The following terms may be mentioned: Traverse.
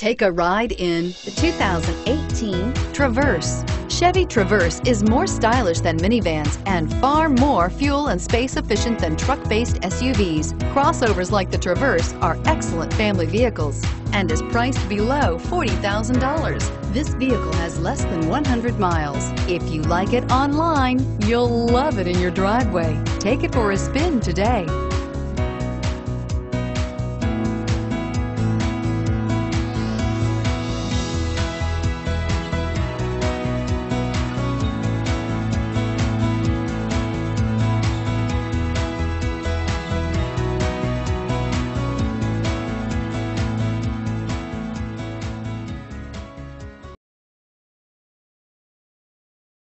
Take a ride in the 2018 Traverse. Chevy Traverse is more stylish than minivans and far more fuel and space efficient than truck-based SUVs. Crossovers like the Traverse are excellent family vehicles and is priced below $40,000. This vehicle has less than 100 miles. If you like it online, you'll love it in your driveway. Take it for a spin today.